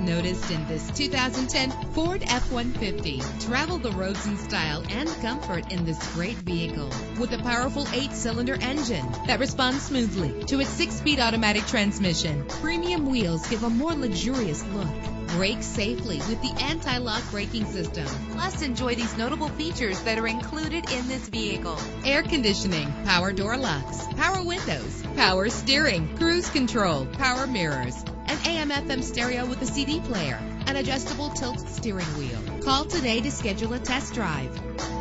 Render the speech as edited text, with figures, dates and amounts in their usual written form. not noticed in this 2010 Ford F-150. Travel the roads in style and comfort in this great vehicle with a powerful 8-cylinder engine that responds smoothly to its 6-speed automatic transmission. Premium wheels give a more luxurious look. Brake safely with the anti-lock braking system. Plus, enjoy these notable features that are included in this vehicle: air conditioning, power door locks, power windows, power steering, cruise control, power mirrors, an AM/FM stereo with a CD player, an adjustable tilt steering wheel. Call today to schedule a test drive.